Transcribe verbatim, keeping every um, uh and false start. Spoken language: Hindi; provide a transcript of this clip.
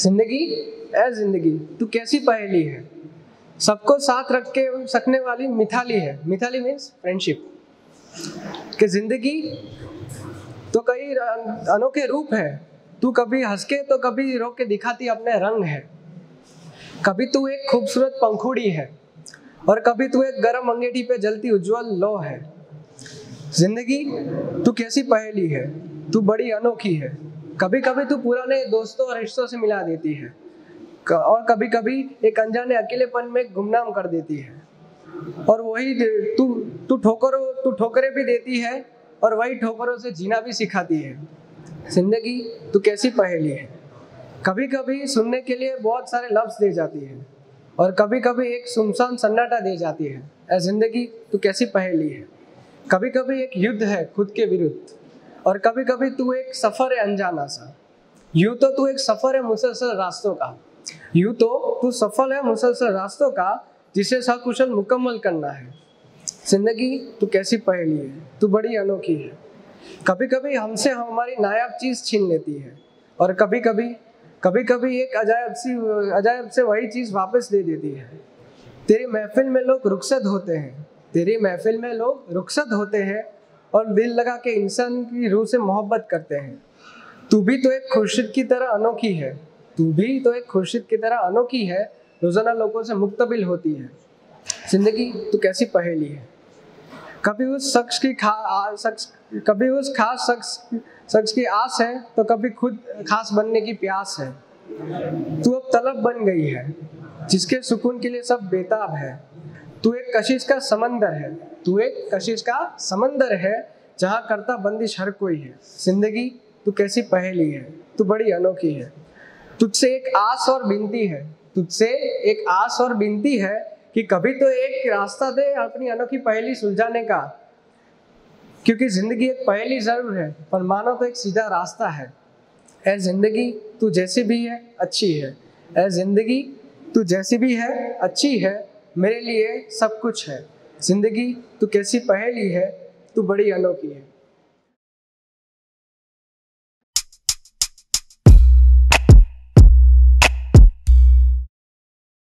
जिंदगी ए जिंदगी तू कैसी पहेली है, सबको साथ रख के सकने वाली मिथाली है। Mithali means friendship. कि जिंदगी तो कई अनोखे रूप है, तू कभी हंस के तो कभी रो के दिखाती अपने रंग है। कभी तू एक खूबसूरत पंखुड़ी है और कभी तू एक गर्म अंगेठी पे जलती उज्जवल लौ है। जिंदगी तू कैसी पहेली है, तू बड़ी अनोखी है। कभी कभी तू पुराने दोस्तों और रिश्तों से मिला देती है और कभी कभी एक अनजाने अकेलेपन में गुमनाम कर देती है। और वही तू तू ठोकरों तू ठोकरें भी देती है और वही ठोकरों से जीना भी सिखाती है। जिंदगी तू कैसी पहेली है, कभी कभी सुनने के लिए बहुत सारे लफ्ज़ दे जाती है और कभी कभी एक सुनसान सन्नाटा दे जाती है। ए जिंदगी तू कैसी पहेली है, कभी कभी एक युद्ध है खुद के विरुद्ध और कभी कभी तू एक सफ़र है अनजाना सा। यूँ तो तू एक सफ़र है मुसलसल रास्तों का, यूँ तो तू सफल है मुसलसल रास्तों का जिसे सकुशल मुकम्मल करना है। जिंदगी तू कैसी पहेली है, तू बड़ी अनोखी है। कभी कभी हमसे हमारी नायाब चीज़ छीन लेती है और कभी कभी कभी कभी एक अजायब सी अजायब से वही चीज़ वापस दे देती है। तेरी महफिल में लोग रुखसत होते हैं तेरी महफिल में लोग रुखसत होते हैं और दिल लगा के इंसान की रूह से मोहब्बत करते हैं। तू भी तो एक खुर्शीद की तरह अनोखी है तू भी तो एक खुर्शीद की तरह अनोखी है रोज़ाना लोगों से मुक्तबिल होती है। जिंदगी तो कैसी पहेली है, कभी उस शख्स की खा आ, शख्स कभी उस खास शख्स शख्स की आस है तो कभी खुद खास बनने की प्यास है। तू अब तलब बन गई है जिसके सुकून के लिए सब बेताब है। तू एक कशिश का समंदर है तू एक कशिश का समंदर है जहां करता बंदिश हर कोई है। जिंदगी तू कैसी पहेली है, तू बड़ी अनोखी है। तुझसे एक आस और बिनती है तुझसे एक आस और बिनती है कि कभी तो एक रास्ता दे अपनी अनोखी पहेली सुलझाने का। क्योंकि जिंदगी एक पहेली जरूर है पर मानो तो एक सीधा रास्ता है। ऐ जिंदगी तू जैसी भी है अच्छी है, ऐ जिंदगी तू जैसी भी है अच्छी है, मेरे लिए सब कुछ है। जिंदगी तू कैसी पहेली है, तू बड़ी अनोखी है।